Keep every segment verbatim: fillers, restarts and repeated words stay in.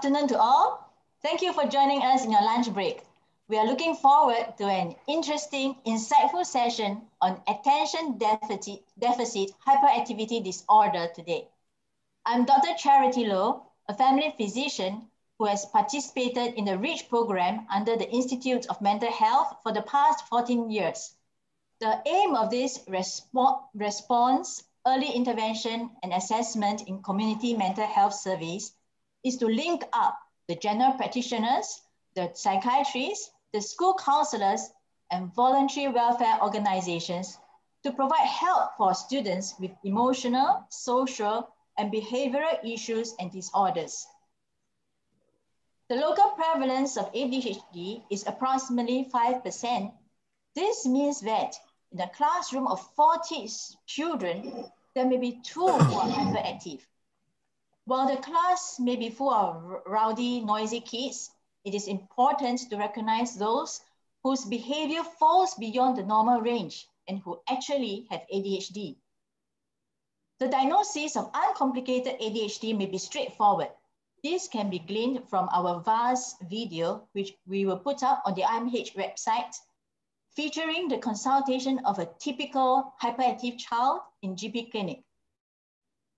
Good afternoon to all. Thank you for joining us in your lunch break. We are looking forward to an interesting, insightful session on attention deficit, deficit hyperactivity disorder today. I'm Doctor Charity Low, a family physician who has participated in the REACH program under the Institute of Mental Health for the past fourteen years. The aim of this respo- response, early intervention and assessment in community mental health surveys is to link up the general practitioners, the psychiatrists, the school counselors, and voluntary welfare organizations to provide help for students with emotional, social, and behavioral issues and disorders. The local prevalence of A D H D is approximately five percent. This means that in a classroom of forty children, there may be two who are hyperactive. While the class may be full of rowdy, noisy kids, it is important to recognize those whose behavior falls beyond the normal range and who actually have A D H D. The diagnosis of uncomplicated A D H D may be straightforward. This can be gleaned from our V A S video, which we will put up on the I M H website, featuring the consultation of a typical hyperactive child in G P clinic.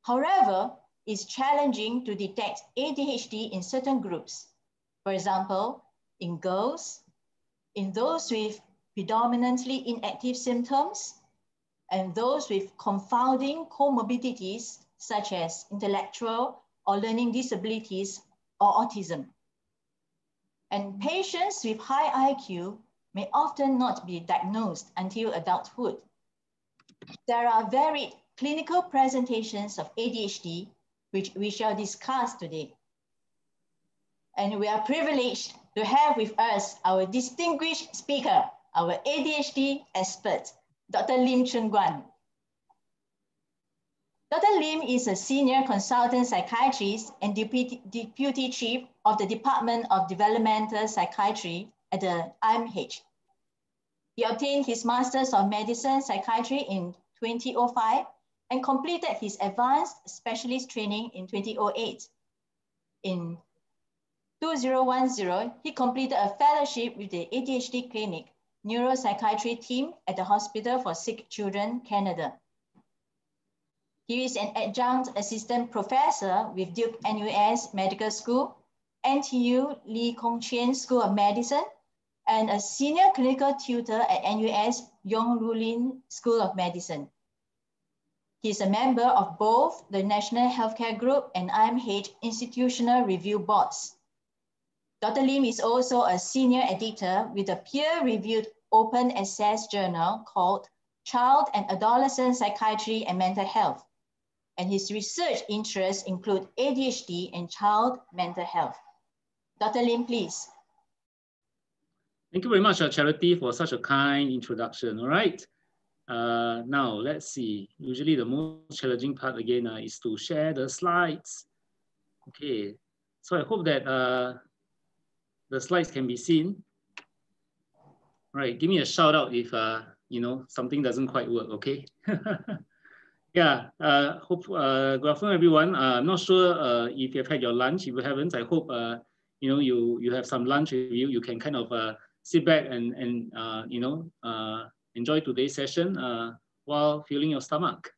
However, it's challenging to detect A D H D in certain groups. For example, in girls, in those with predominantly inactive symptoms, and those with confounding comorbidities such as intellectual or learning disabilities or autism. And patients with high I Q may often not be diagnosed until adulthood. There are varied clinical presentations of A D H D which we shall discuss today. And we are privileged to have with us our distinguished speaker, our A D H D expert, Doctor Lim Choon Guan. Doctor Lim is a senior consultant psychiatrist and deputy, deputy chief of the Department of Developmental Psychiatry at the I M H. He obtained his Master's of Medicine Psychiatry in two thousand five and completed his advanced specialist training in two thousand eight. In two thousand ten, he completed a fellowship with the A D H D Clinic Neuropsychiatry Team at the Hospital for Sick Children, Canada. He is an adjunct assistant professor with Duke N U S Medical School, N T U Lee Kong Chian School of Medicine, and a senior clinical tutor at N U S Yong Loo Lin School of Medicine. He is a member of both the National Healthcare Group and I M H Institutional Review Boards. Doctor Lim is also a senior editor with a peer-reviewed open access journal called Child and Adolescent Psychiatry and Mental Health. And his research interests include A D H D and child mental health. Doctor Lim, please. Thank you very much, Charity, for such a kind introduction, all right? Uh, now, let's see. Usually the most challenging part again uh, is to share the slides. Okay, so I hope that uh, the slides can be seen. Right, give me a shout out if, uh, you know, something doesn't quite work, okay? yeah, uh, hope, uh, good afternoon, everyone. Uh, I'm not sure uh, if you've had your lunch. If you haven't, I hope, uh, you know, you, you have some lunch with you. You can kind of uh, sit back and, and uh, you know, uh, enjoy today's session uh, while filling your stomach.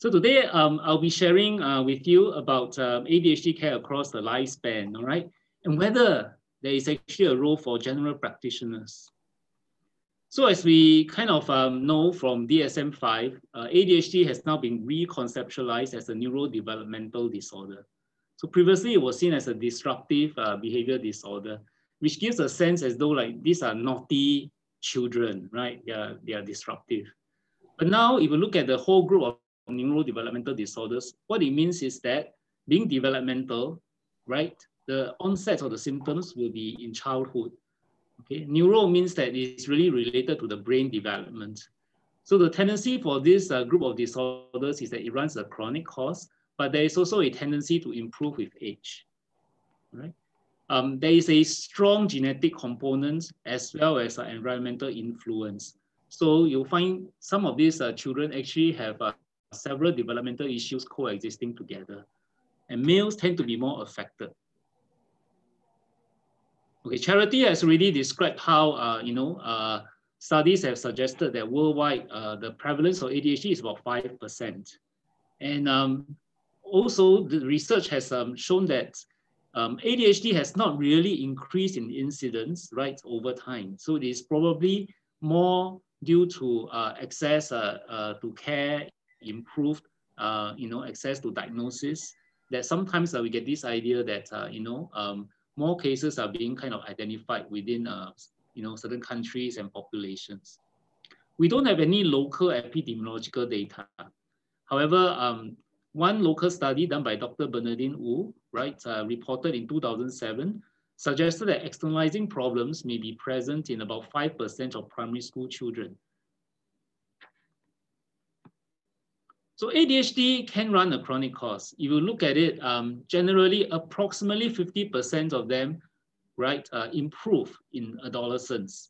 So today um, I'll be sharing uh, with you about uh, A D H D care across the lifespan, all right? And whether there is actually a role for general practitioners. So as we kind of um, know from D S M five, uh, A D H D has now been reconceptualized as a neurodevelopmental disorder. So previously it was seen as a disruptive uh, behavior disorder, which gives a sense as though like these are naughty children, right? They are, they are disruptive. But now, if you look at the whole group of neurodevelopmental disorders, what it means is that being developmental, right? The onset of the symptoms will be in childhood. Okay, neuro means that it's really related to the brain development. So the tendency for this uh, group of disorders is that it runs a chronic course, but there is also a tendency to improve with age, right? Um, there is a strong genetic component as well as uh, environmental influence. So you'll find some of these uh, children actually have uh, several developmental issues coexisting together. And males tend to be more affected. Okay, Charity has already described how uh, you know uh, studies have suggested that worldwide uh, the prevalence of A D H D is about five percent, and um, also the research has um, shown that um, A D H D has not really increased in incidence right over time. So it is probably more due to uh, access uh, uh, to care, improved uh, you know access to diagnosis. That sometimes uh, we get this idea that uh, you know. Um, more cases are being kind of identified within uh, you know, certain countries and populations. We don't have any local epidemiological data. However, um, one local study done by Doctor Bernardine Wu, right, uh, reported in two thousand seven, suggested that externalizing problems may be present in about five percent of primary school children. So A D H D can run a chronic course. If you look at it, um, generally approximately fifty percent of them, right, uh, improve in adolescence.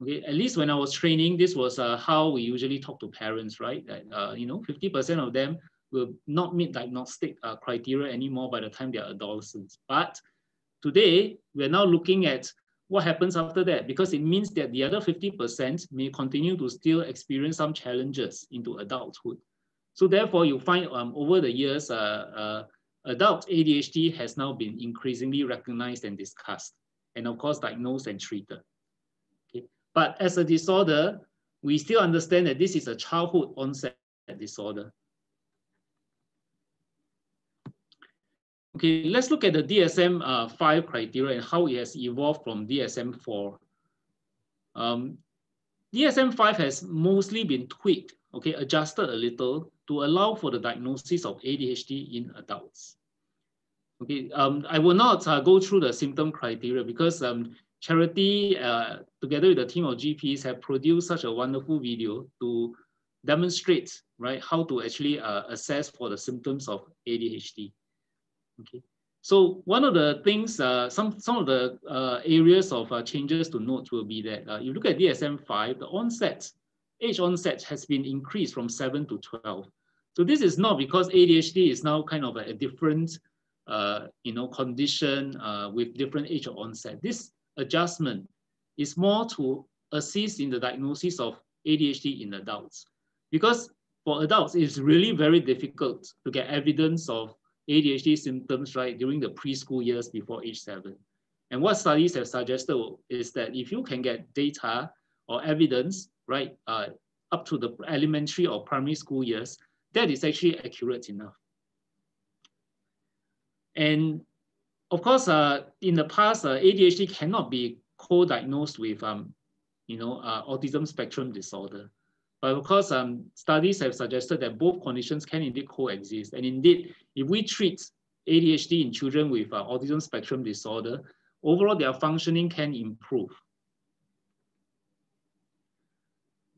Okay, at least when I was training, this was uh, how we usually talk to parents, right? Uh, you know, fifty percent of them will not meet diagnostic uh, criteria anymore by the time they are adolescents. But today, we're now looking at what happens after that, because it means that the other fifty percent may continue to still experience some challenges into adulthood. So therefore, you find um, over the years, uh, uh, adult A D H D has now been increasingly recognized and discussed, and of course, diagnosed and treated. Okay. But as a disorder, we still understand that this is a childhood onset disorder. Okay, let's look at the D S M five uh, criteria and how it has evolved from D S M four. Um, D S M five has mostly been tweaked, okay, adjusted a little, to allow for the diagnosis of A D H D in adults. Okay, um, I will not uh, go through the symptom criteria because um, Charity, uh, together with a team of G Ps, have produced such a wonderful video to demonstrate, right, how to actually uh, assess for the symptoms of A D H D. Okay, so one of the things, uh, some, some of the uh, areas of uh, changes to note will be that uh, you look at D S M five, the onset, age onset has been increased from seven to twelve. So this is not because A D H D is now kind of a, a different, uh, you know, condition uh, with different age of onset. This adjustment is more to assist in the diagnosis of A D H D in adults, because for adults, it's really very difficult to get evidence of A D H D symptoms right during the preschool years before age seven. And what studies have suggested is that if you can get data or evidence right, uh, up to the elementary or primary school years, that is actually accurate enough. And of course, uh, in the past, uh, A D H D cannot be co-diagnosed with, um, you know, uh, autism spectrum disorder. But of course, um, studies have suggested that both conditions can indeed coexist. And indeed, if we treat A D H D in children with uh, autism spectrum disorder, overall their functioning can improve.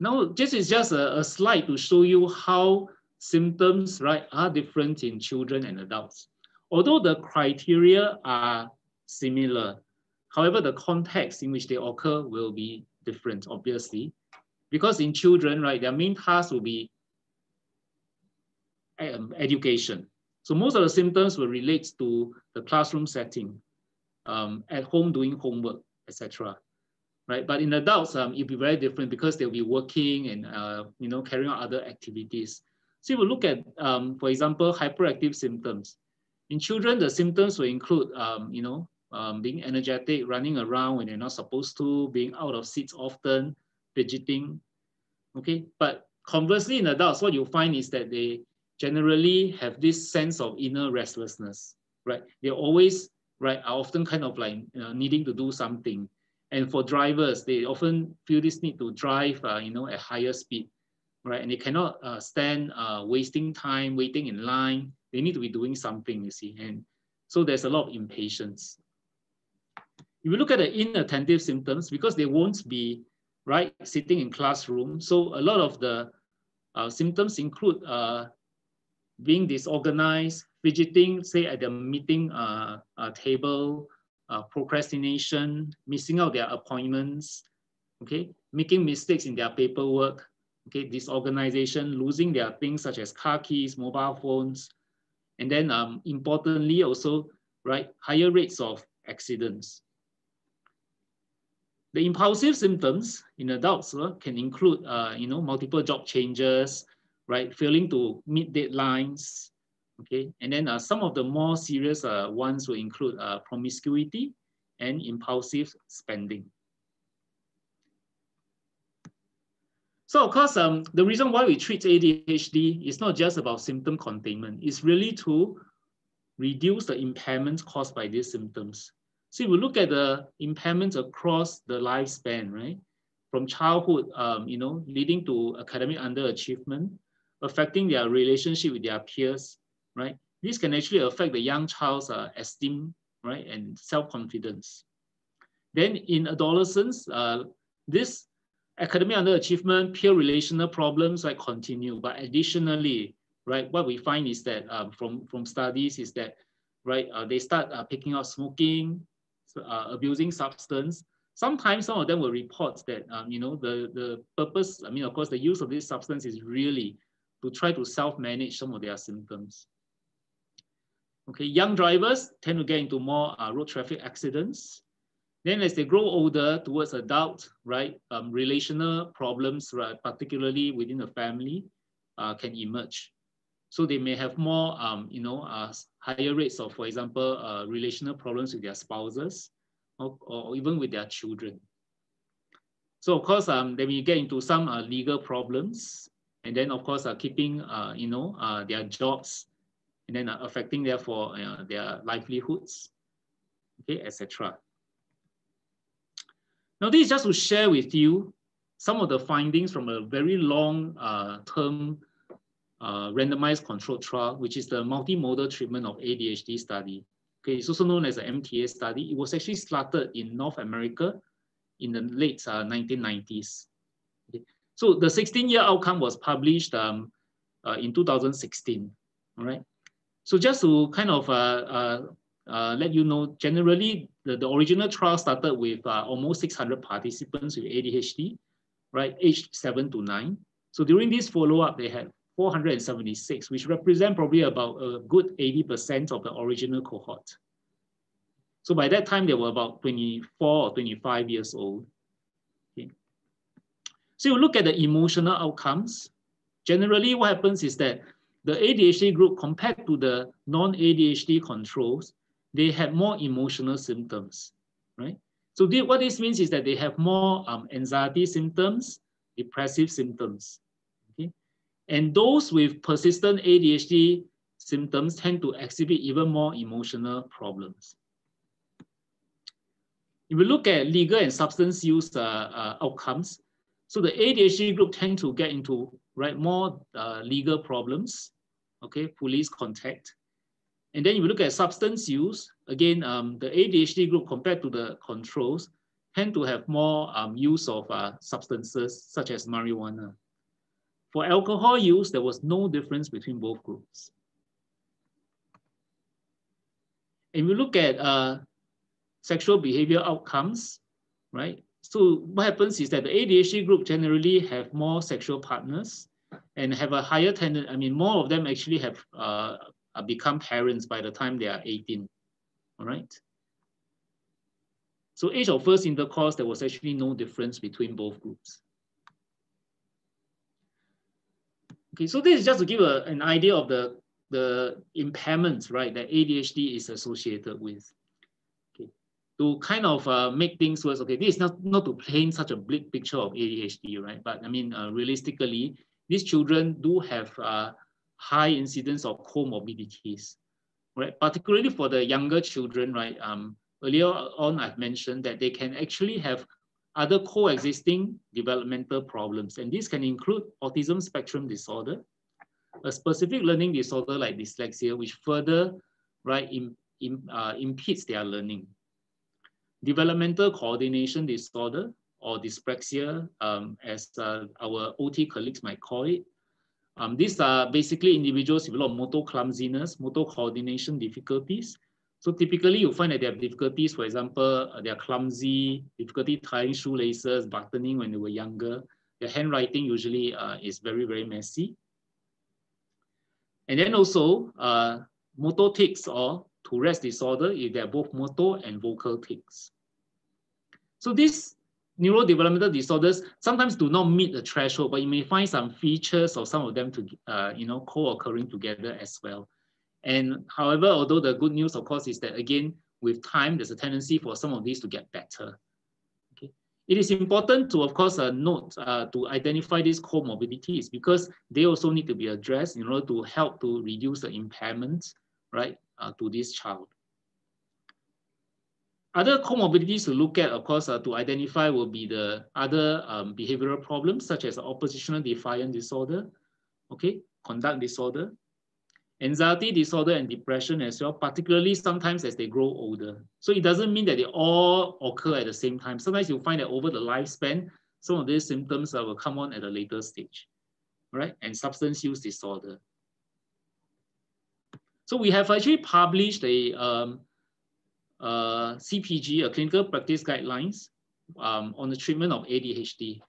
Now, this is just a, a slide to show you how symptoms, right, are different in children and adults. Although the criteria are similar, however, the context in which they occur will be different, obviously, because in children, right, their main task will be um, education. So most of the symptoms will relate to the classroom setting, um, at home doing homework, et cetera. Right, but in adults, um, it'll be very different because they'll be working and uh, you know carrying out other activities. So if we look at, um, for example, hyperactive symptoms. In children, the symptoms will include, um, you know, um, being energetic, running around when they're not supposed to, being out of seats often, fidgeting. Okay, but conversely, in adults, what you find is that they generally have this sense of inner restlessness. Right, they're always right are often kind of like uh, needing to do something. And for drivers, they often feel this need to drive, uh, you know, at higher speed, right? And they cannot uh, stand uh, wasting time, waiting in line. They need to be doing something, you see. And so there's a lot of impatience. If you look at the inattentive symptoms, because they won't be, right, sitting in classroom. So a lot of the uh, symptoms include uh, being disorganized, fidgeting, say at the meeting uh, uh, table, Uh, procrastination, missing out their appointments, okay, making mistakes in their paperwork, okay, disorganization, losing their things such as car keys, mobile phones, and then um, importantly also, right, higher rates of accidents. The impulsive symptoms in adults uh, can include, uh, you know, multiple job changes, right? Failing to meet deadlines, okay? And then uh, some of the more serious uh, ones will include uh, promiscuity and impulsive spending. So of course, um, the reason why we treat A D H D is not just about symptom containment. It's really to reduce the impairments caused by these symptoms. So if we look at the impairments across the lifespan, right? From childhood, um, you know, leading to academic underachievement, affecting their relationship with their peers, right? This can actually affect the young child's uh, esteem, right? And self-confidence. Then in adolescence, uh, this academic underachievement, peer relational problems, like continue, but additionally, right? What we find is that um, from, from studies is that, right? Uh, they start uh, picking up smoking, Uh, abusing substance. Sometimes some of them will report that, um, you know, the, the purpose, I mean, of course, the use of this substance is really to try to self-manage some of their symptoms. Okay, young drivers tend to get into more uh, road traffic accidents. Then as they grow older towards adult, right, um, relational problems, right, particularly within the family, uh, can emerge. So they may have more, um, you know, uh, higher rates of, for example, uh, relational problems with their spouses or, or even with their children. So of course, um, then we get into some uh, legal problems, and then of course, uh, keeping, uh, you know, uh, their jobs, and then uh, affecting therefore uh, their livelihoods, okay, et cetera. Now, this is just to share with you some of the findings from a very long uh, term Uh, randomized controlled trial, which is the multimodal treatment of A D H D study. Okay, it's also known as an M T A study. It was actually started in North America in the late uh, nineteen nineties. Okay. So the sixteen year outcome was published um, uh, in two thousand sixteen. All right. So just to kind of uh, uh, uh, let you know, generally the, the original trial started with uh, almost six hundred participants with A D H D, right, aged seven to nine. So during this follow-up, they had four hundred seventy-six, which represent probably about a good eighty percent of the original cohort. So by that time, they were about twenty-four or twenty-five years old. Okay. So you look at the emotional outcomes. Generally, what happens is that the A D H D group compared to the non-A D H D controls, they had more emotional symptoms, right? So they, what this means is that they have more um, anxiety symptoms, depressive symptoms. And those with persistent A D H D symptoms tend to exhibit even more emotional problems. If we look at legal and substance use uh, uh, outcomes, so the A D H D group tend to get into, right, more uh, legal problems, okay, police contact. And then if we look at substance use, again, um, the A D H D group compared to the controls tend to have more um, use of uh, substances such as marijuana. For alcohol use, there was no difference between both groups. And we look at uh, sexual behavior outcomes, right? So what happens is that the A D H D group generally have more sexual partners and have a higher tendency, I mean, more of them actually have uh, become parents by the time they are eighteen, all right? So age of first intercourse, there was actually no difference between both groups. Okay, so this is just to give a, an idea of the, the impairments, right, that A D H D is associated with. Okay, to kind of uh, make things worse, okay, this is not, not to paint such a bleak picture of A D H D, right, but I mean, uh, realistically, these children do have uh, high incidence of comorbidities, right, particularly for the younger children, right. Um, earlier on, I've mentioned that they can actually have other coexisting developmental problems. And this can include autism spectrum disorder, a specific learning disorder like dyslexia, which further, right, im, im, uh, impedes their learning. Developmental coordination disorder or dyspraxia, um, as uh, our O T colleagues might call it. Um, these are basically individuals with a lot of motor clumsiness, motor coordination difficulties. So typically you find that they have difficulties, for example, they are clumsy, difficulty tying shoelaces, buttoning when they were younger. Their handwriting usually uh, is very, very messy. And then also uh, motor tics or Tourette's disorder, if they're both motor and vocal tics. So this neurodevelopmental disorders sometimes do not meet the threshold, but you may find some features of some of them to, uh, you know, co-occurring together as well. And however, although the good news, of course, is that again, with time, there's a tendency for some of these to get better. Okay. It is important to, of course, uh, note uh, to identify these comorbidities because they also need to be addressed in order to help to reduce the impairment, right, uh, to this child. Other comorbidities to look at, of course, uh, to identify will be the other um, behavioral problems, such as oppositional defiant disorder, okay, conduct disorder, anxiety disorder, and depression as well, particularly sometimes as they grow older. So it doesn't mean that they all occur at the same time. Sometimes you'll find that over the lifespan, some of these symptoms uh, will come on at a later stage, right? And substance use disorder. So we have actually published a um, Uh, C P G, a clinical practice guidelines um, on the treatment of A D H D.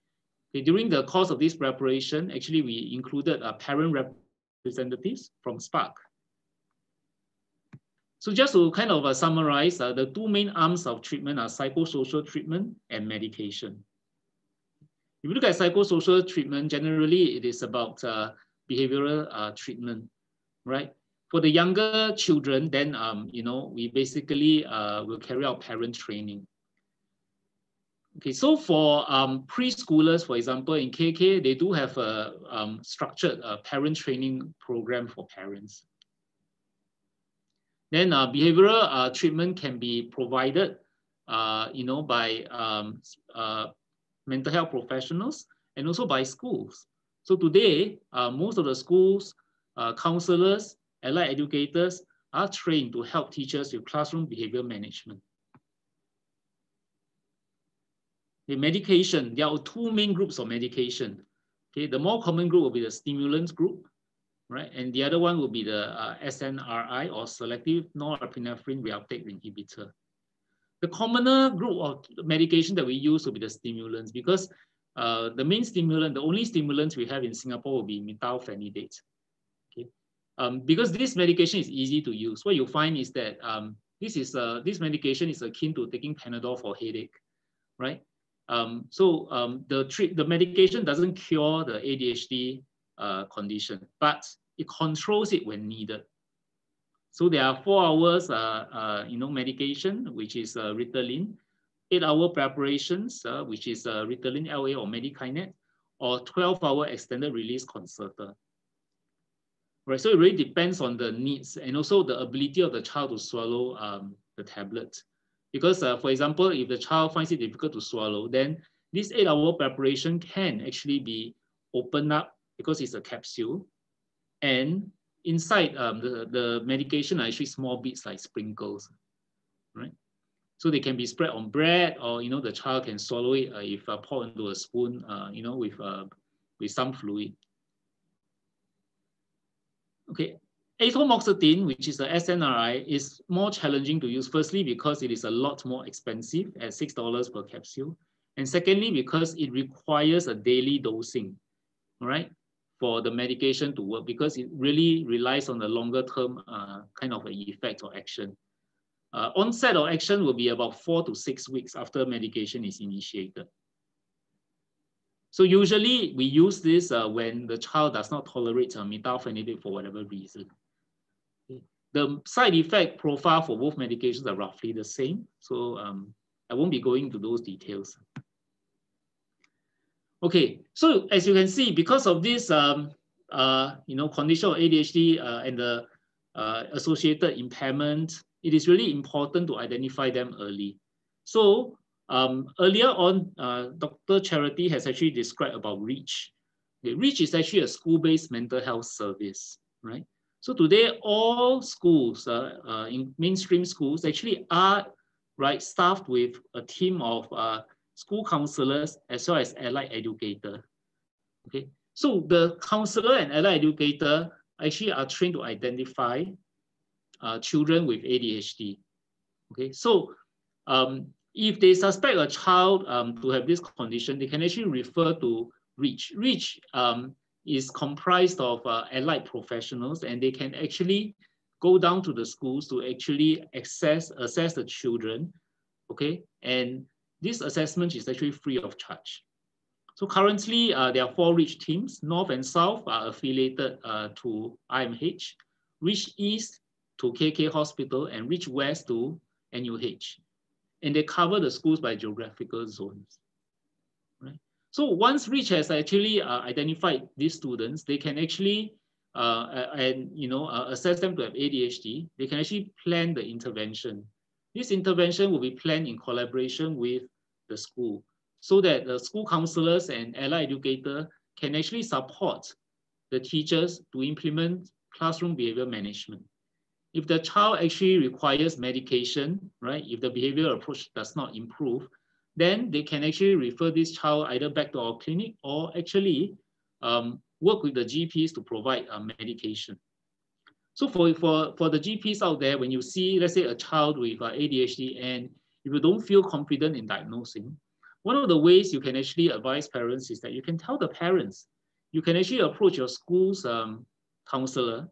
Okay, during the course of this preparation, actually we included uh, parent representatives from Spark. So just to kind of uh, summarize, uh, the two main arms of treatment are psychosocial treatment and medication. If you look at psychosocial treatment, generally it is about uh, behavioral uh, treatment, right? For the younger children, then, um, you know, we basically uh, will carry out parent training. Okay, so for um, preschoolers, for example, in K K, they do have a um, structured uh, parent training program for parents. Then uh, behavioral uh, treatment can be provided, uh, you know, by um, uh, mental health professionals and also by schools. So today, uh, most of the schools, uh, counselors, allied educators are trained to help teachers with classroom behavior management. The medication, there are two main groups of medication. Okay, the more common group will be the stimulants group, right? And the other one will be the uh, S N R I or selective norepinephrine reuptake inhibitor. The commoner group of medication that we use will be the stimulants because uh, the main stimulant, the only stimulants we have in Singapore will be methylphenidate. Um, because this medication is easy to use, what you find is that um, this is uh, this medication is akin to taking Panadol for headache, right? Um, so um, the treat the medication doesn't cure the A D H D uh, condition, but it controls it when needed. So there are four hours, uh, uh, you know, medication which is uh, Ritalin, eight-hour preparations uh, which is uh, Ritalin L A or Medikinet, or twelve-hour extended release Concerta. Right, so it really depends on the needs and also the ability of the child to swallow um, the tablet. Because, uh, for example, if the child finds it difficult to swallow, then this eight-hour preparation can actually be opened up because it's a capsule. And inside um, the, the medication are actually small bits like sprinkles, right? So they can be spread on bread or, you know, the child can swallow it uh, if uh, poured into a spoon, uh, you know, with, uh, with some fluid. Okay, atomoxetine, which is the S N R I, is more challenging to use. Firstly, because it is a lot more expensive at six dollars per capsule. And secondly, because it requires a daily dosing, right, for the medication to work because it really relies on the longer term uh, kind of effect or action. Uh, onset of action will be about four to six weeks after medication is initiated. So usually we use this uh, when the child does not tolerate uh, methylphenidate for whatever reason. The side effect profile for both medications are roughly the same. So um, I won't be going into those details. Okay, so as you can see, because of this um, uh, you know, condition of A D H D uh, and the uh, associated impairment, it is really important to identify them early. So Um, earlier on, uh, Doctor Charity has actually described about REACH. Okay, REACH is actually a school-based mental health service, right? So today, all schools, uh, uh, in mainstream schools, actually are right staffed with a team of uh, school counselors as well as allied educator. Okay, so the counselor and allied educator actually are trained to identify uh, children with A D H D. Okay, so um, if they suspect a child um, to have this condition, they can actually refer to REACH. REACH um, is comprised of uh, allied professionals, and they can actually go down to the schools to actually access, assess the children, okay, and This assessment is actually free of charge. So currently, uh, there are four REACH teams. North and South are affiliated uh, to I M H, REACH East to K K Hospital, and REACH West to N U H. And they cover the schools by geographical zones. Right? So once REACH has actually uh, identified these students, they can actually uh, and you know uh, assess them to have A D H D. They can actually plan the intervention. This intervention will be planned in collaboration with the school, so that the school counselors and allied educators can actually support the teachers to implement classroom behavior management. If the child actually requires medication, right, if the behavioral approach does not improve, then they can actually refer this child either back to our clinic or actually um, work with the G Ps to provide uh, medication. So for, for, for the G Ps out there, when you see, let's say, a child with uh, A D H D, and if you don't feel confident in diagnosing, one of the ways you can actually advise parents is that you can tell the parents, you can actually approach your school's um, counselor,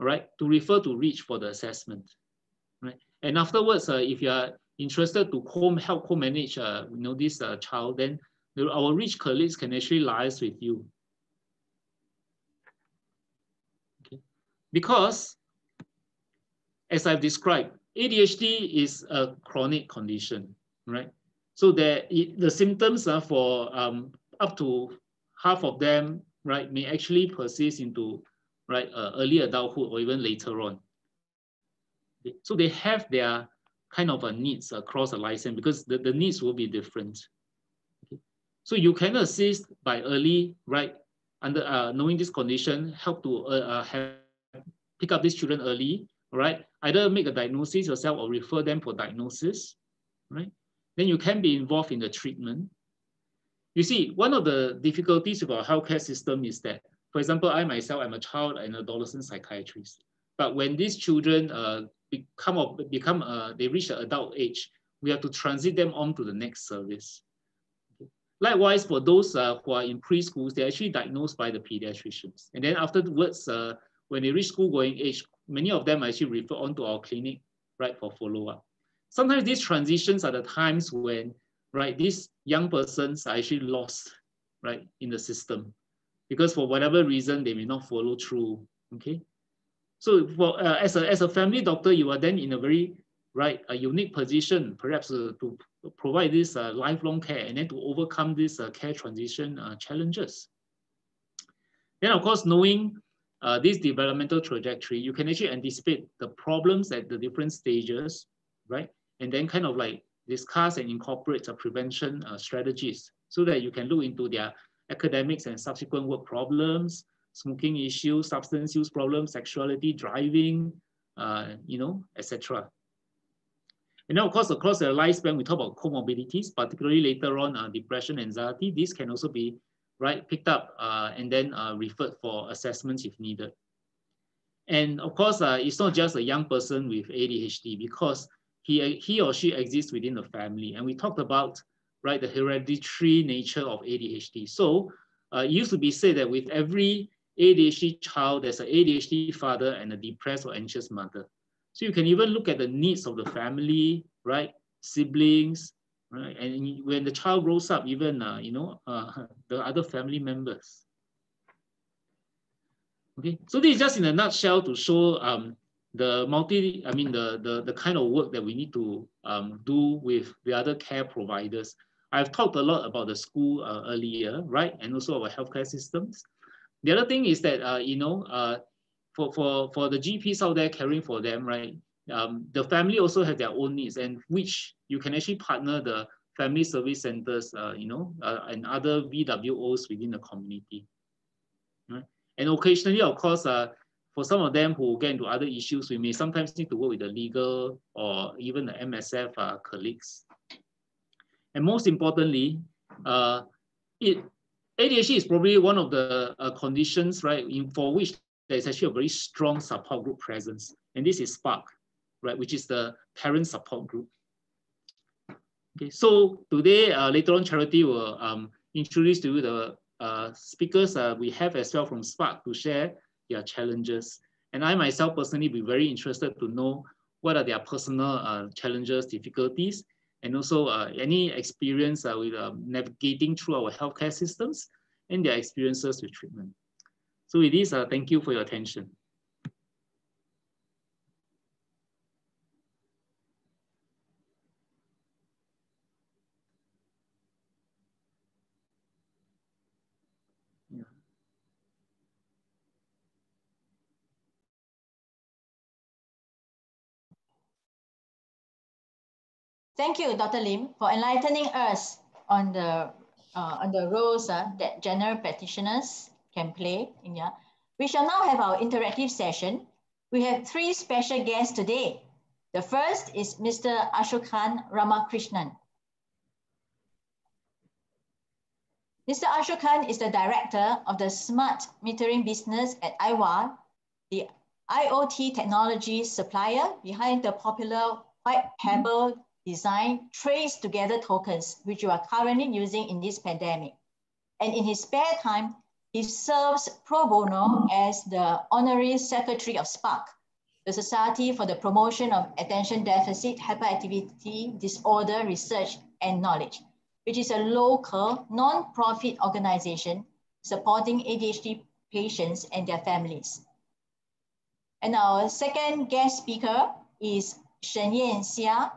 all right, to refer to REACH for the assessment, right? And afterwards, uh, if you are interested to co help co-manage uh, you know, this uh, child, then our REACH colleagues can actually liaise with you. Okay. Because, as I've described, A D H D is a chronic condition, right? So that it, the symptoms are for um, up to half of them, right, may actually persist into, right, uh, early adulthood or even later on. So they have their kind of a needs across the lifespan, because the, the needs will be different. Okay. So you can assist by early, right, under uh, knowing this condition, help to uh, uh, have, pick up these children early, right? Either make a diagnosis yourself or refer them for diagnosis, right? Then you can be involved in the treatment. You see, one of the difficulties with our healthcare system is that, for example, I myself, I'm a child and adolescent psychiatrist. But when these children uh, become, or become uh, they reach the adult age, we have to transit them on to the next service. Okay. Likewise, for those uh, who are in preschools, they're actually diagnosed by the pediatricians. And then afterwards, uh, when they reach school going age, many of them actually refer on to our clinic, right, for follow-up. Sometimes these transitions are the times when, right, these young persons are actually lost, right, in the system, because for whatever reason they may not follow through. Okay, so for uh, as a as a family doctor, you are then in a very, right, a unique position, perhaps uh, to provide this uh, lifelong care and then to overcome these uh, care transition uh, challenges. Then, of course, knowing uh, this developmental trajectory, you can actually anticipate the problems at the different stages, right? And then kind of like discuss and incorporate a prevention uh, strategies, so that you can look into their academics and subsequent work problems, smoking issues, substance use problems, sexuality, driving, uh, you know, et cetera. And now, of course, across their lifespan, we talk about comorbidities, particularly later on, uh, depression, anxiety. These can also be, right, picked up uh, and then uh, referred for assessments if needed. And of course, uh, it's not just a young person with A D H D, because He, he or she exists within the family. And we talked about, right, the hereditary nature of A D H D. So uh, it used to be said that with every A D H D child, there's an A D H D father and a depressed or anxious mother. So you can even look at the needs of the family, right, siblings, right? And when the child grows up, even, uh, you know, uh, the other family members. Okay, so this is just in a nutshell to show um, The multi, I mean, the, the, the kind of work that we need to um, do with the other care providers. I've talked a lot about the school uh, earlier, right? And also our healthcare systems. The other thing is that, uh, you know, uh, for, for, for the G Ps out there caring for them, right? Um, the family also have their own needs, and which you can actually partner the family service centers, uh, you know, uh, and other V W Os within the community. Right? And occasionally, of course, uh, for some of them who get into other issues, we may sometimes need to work with the legal or even the M S F uh, colleagues. And most importantly, uh, it, A D H D is probably one of the uh, conditions, right, in, for which there is actually a very strong support group presence. And this is SPARC, right, which is the parent support group. Okay, so today, uh, later on, Charity will um, introduce to you the uh, speakers uh, we have as well from SPARC to share their challenges. And I myself personally be very interested to know what are their personal uh, challenges, difficulties, and also uh, any experience uh, with uh, navigating through our healthcare systems and their experiences with treatment. So with this, uh, thank you for your attention. Thank you, Doctor Lim, for enlightening us on the uh, on the roles uh, that general practitioners can play. Yeah. We shall now have our interactive session. We have three special guests today. The first is Mister Ashokan Ramakrishnan. Mister Ashokan is the director of the smart metering business at I W A, the I O T technology supplier behind the popular white pebble design trace together tokens, which you are currently using in this pandemic. And in his spare time, he serves pro bono as the honorary secretary of SPARC, the Society for the Promotion of Attention Deficit Hyperactivity Disorder Research and Knowledge, which is a local non-profit organization supporting A D H D patients and their families. And our second guest speaker is Shen Yan Xia.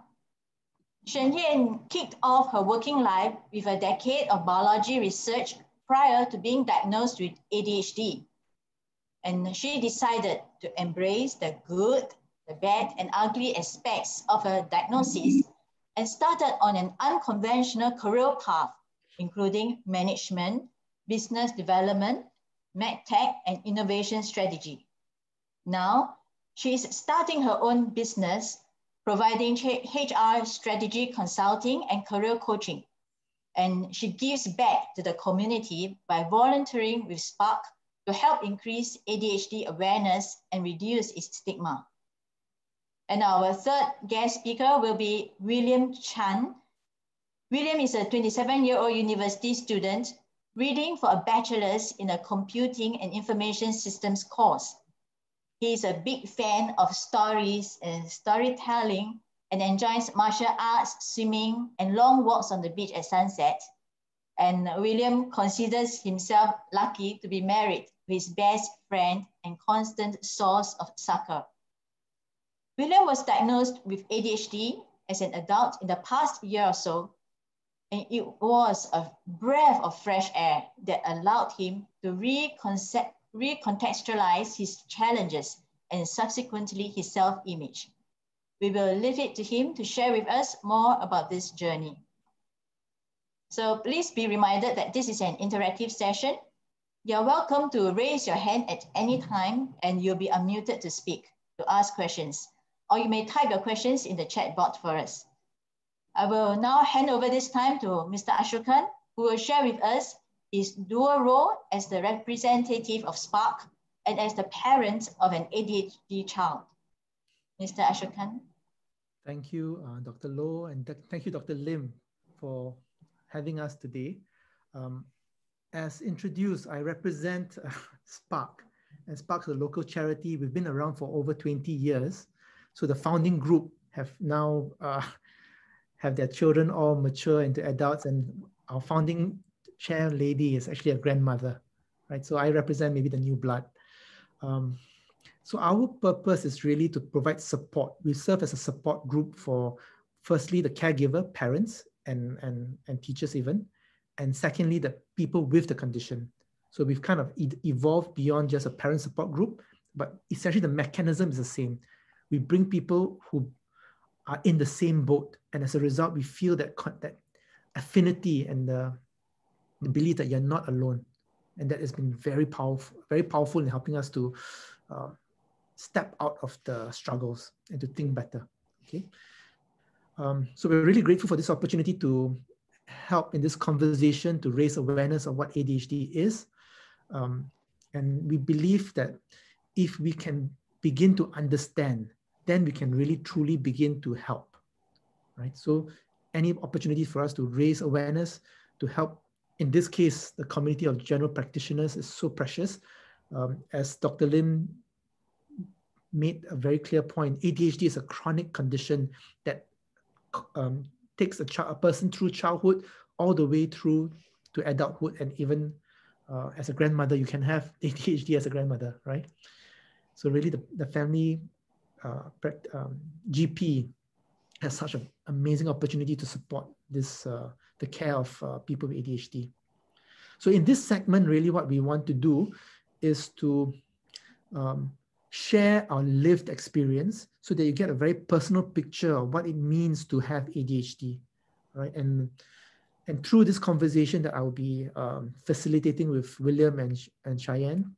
Shen Yan kicked off her working life with a decade of biology research prior to being diagnosed with A D H D. And she decided to embrace the good, the bad, and ugly aspects of her diagnosis and started on an unconventional career path, including management, business development, medtech, and innovation strategy. Now, she is starting her own business, providing H R strategy consulting and career coaching. And she gives back to the community by volunteering with SPARC to help increase A D H D awareness and reduce its stigma. And our third guest speaker will be William Chan. William is a twenty-seven-year-old university student reading for a bachelor's in a computing and information systems course. He is a big fan of stories and storytelling and enjoys martial arts, swimming, and long walks on the beach at sunset. And William considers himself lucky to be married to his best friend and constant source of succor. William was diagnosed with A D H D as an adult in the past year or so, and it was a breath of fresh air that allowed him to reconcept recontextualize his challenges and subsequently his self-image. We will leave it to him to share with us more about this journey. So please be reminded that this is an interactive session. You're welcome to raise your hand at any time and you'll be unmuted to speak, to ask questions, or you may type your questions in the chat box for us. I will now hand over this time to Mister Ashokan, who will share with us his dual role as the representative of SPARC and as the parent of an A D H D child. Mister Ashokan. Thank you, uh, Doctor Low, and th thank you, Doctor Lim, for having us today. Um, as introduced, I represent uh, SPARC, and SPARC is a local charity. We've been around for over twenty years. So the founding group have now uh, have their children all mature into adults, and our founding chair lady is actually a grandmother, right? So I represent maybe the new blood. Um, so our purpose is really to provide support. We serve as a support group for, firstly, the caregiver, parents, and, and, and teachers even, and secondly, the people with the condition. So we've kind of e- evolved beyond just a parent support group, but essentially the mechanism is the same. We bring people who are in the same boat, and as a result, we feel that, that affinity and the the belief that you're not alone. And that has been very powerful, very powerful in helping us to uh, step out of the struggles and to think better, okay? Um, so we're really grateful for this opportunity to help in this conversation to raise awareness of what A D H D is. Um, and we believe that if we can begin to understand, then we can really truly begin to help, right? So any opportunity for us to raise awareness, to help in this case, the community of general practitioners is so precious. Um, as Doctor Lim made a very clear point, A D H D is a chronic condition that um, takes a, child, a person through childhood all the way through to adulthood, and even uh, as a grandmother, you can have A D H D as a grandmother, right? So really the, the family uh, um, G P has such an amazing opportunity to support this, uh, the care of uh, people with A D H D. So in this segment, really what we want to do is to um, share our lived experience so that you get a very personal picture of what it means to have A D H D, right? And, and through this conversation that I'll be um, facilitating with William and, and Cheyenne,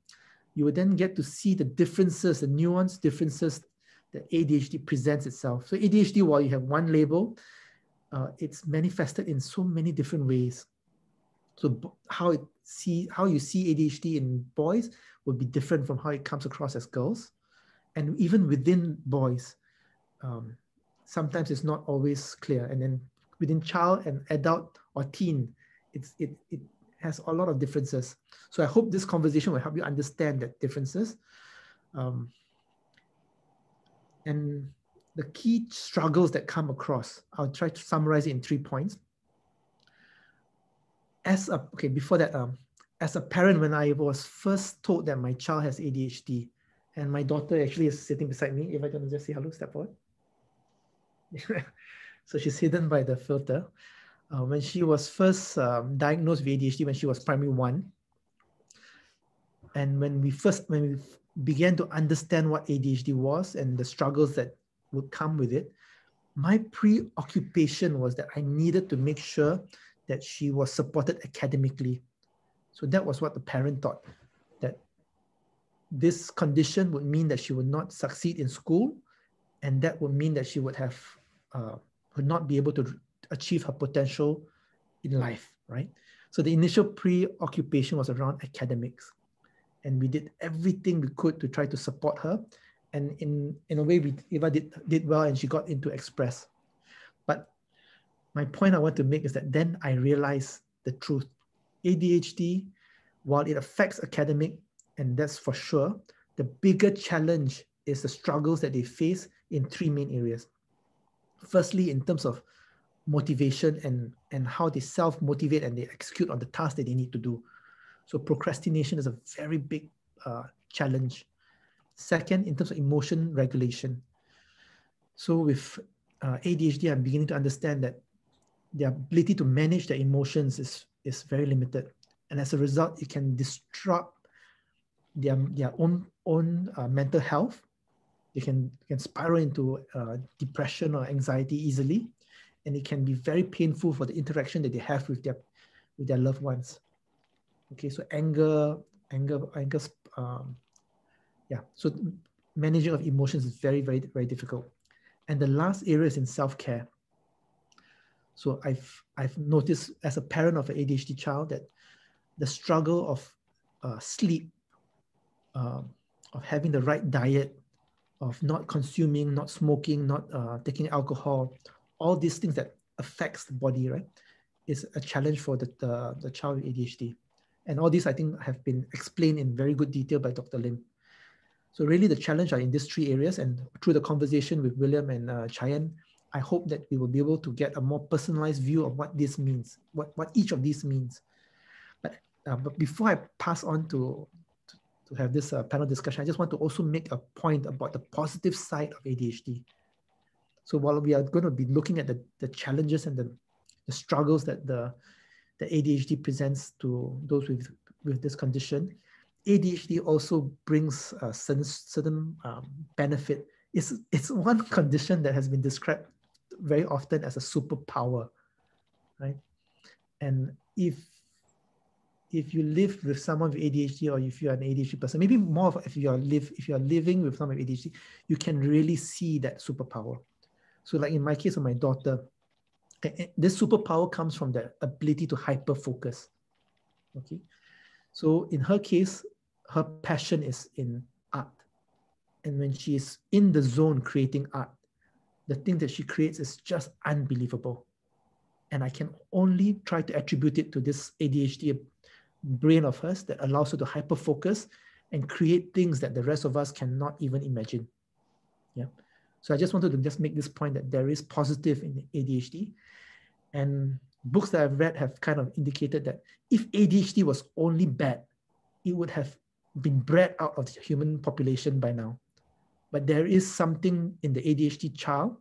you will then get to see the differences, the nuanced differences that A D H D presents itself. So A D H D, while you have one label, uh, it's manifested in so many different ways. So how it see how you see A D H D in boys will be different from how it comes across as girls, and even within boys, um, sometimes it's not always clear. And then within child and adult or teen, it's it it has a lot of differences. So I hope this conversation will help you understand that differences. Um, and the key struggles that come across, I'll try to summarize it in three points. As a, okay, before that, um, as a parent, when I was first told that my child has A D H D, and my daughter actually is sitting beside me. If I can just say hello, step forward. So she's hidden by the filter. Uh, when she was first um, diagnosed with A D H D, when she was primary one, and when we first when we began to understand what A D H D was and the struggles that would come with it, my preoccupation was that I needed to make sure that she was supported academically. So that was what the parent thought, that this condition would mean that she would not succeed in school, and that would mean that she would have uh, would not be able to achieve her potential in life, right? So the initial preoccupation was around academics, and we did everything we could to try to support her, and in in a way, we Eva did did well, and she got into Express. But my point I want to make is that then I realized the truth. A D H D, while it affects academic, and that's for sure, the bigger challenge is the struggles that they face in three main areas. Firstly, in terms of motivation and, and how they self-motivate and they execute on the tasks that they need to do. So procrastination is a very big uh, challenge. Second, in terms of emotion regulation. So with uh, A D H D, I'm beginning to understand that their ability to manage their emotions is, is very limited. And as a result, it can disrupt their, their own, own uh, mental health. They can, can spiral into uh, depression or anxiety easily. And it can be very painful for the interaction that they have with their, with their loved ones. Okay, so anger, anger, anger, um, yeah. So managing of emotions is very, very, very difficult. And the last area is in self-care. So I've, I've noticed as a parent of an A D H D child that the struggle of uh, sleep, uh, of having the right diet, of not consuming, not smoking, not uh, taking alcohol, all these things that affects the body, right, is a challenge for the, the, the child with A D H D. And all these, I think, have been explained in very good detail by Doctor Lim. So really the challenge are in these three areas, and through the conversation with William and uh, Cheyenne, I hope that we will be able to get a more personalized view of what this means, what, what each of these means. But, uh, but before I pass on to, to, to have this uh, panel discussion, I just want to also make a point about the positive side of A D H D. So while we are going to be looking at the, the challenges and the, the struggles that the, the A D H D presents to those with, with this condition, A D H D also brings a certain, certain um, benefit. It's, it's one condition that has been described very often as a superpower, right? And if, if you live with someone with A D H D, or if you're an A D H D person, maybe more of if you're live, if you're living with someone with A D H D, you can really see that superpower. So like in my case of my daughter, this superpower comes from the ability to hyper-focus, okay? So in her case, her passion is in art. And when she is in the zone creating art, the thing that she creates is just unbelievable. And I can only try to attribute it to this A D H D brain of hers that allows her to hyper-focus and create things that the rest of us cannot even imagine. Yeah. So I just wanted to just make this point that there is positive in A D H D. And books that I've read have kind of indicated that if A D H D was only bad, it would have been bred out of the human population by now. But there is something in the A D H D child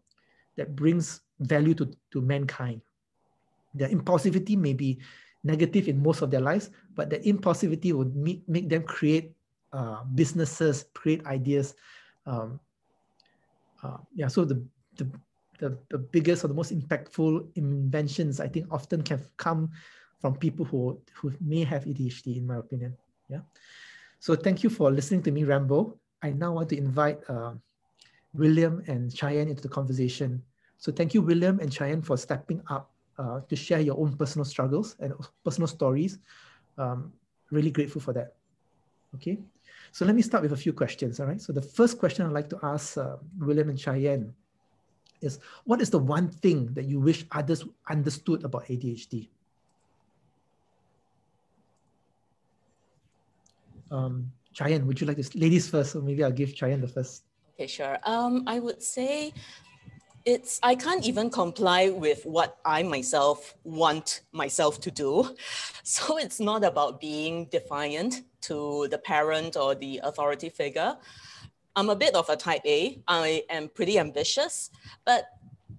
that brings value to, to mankind. Their impulsivity may be negative in most of their lives, but that impulsivity would make, make them create uh, businesses, create ideas. Um, uh, yeah, so the, the, the, the biggest or the most impactful inventions, I think, often can come from people who, who may have A D H D, in my opinion. Yeah. So thank you for listening to me ramble. I now want to invite uh, William and Cheyenne into the conversation. So thank you, William and Cheyenne, for stepping up uh, to share your own personal struggles and personal stories. Um, really grateful for that. Okay, so let me start with a few questions, all right? So the first question I'd like to ask uh, William and Cheyenne is, what is the one thing that you wish others understood about A D H D? Um, Cheyenne, would you like to, ladies first, so maybe I'll give Cheyenne the first. Okay, sure. Um, I would say it's, I can't even comply with what I myself want myself to do. So it's not about being defiant to the parent or the authority figure. I'm a bit of a type A. I am pretty ambitious, but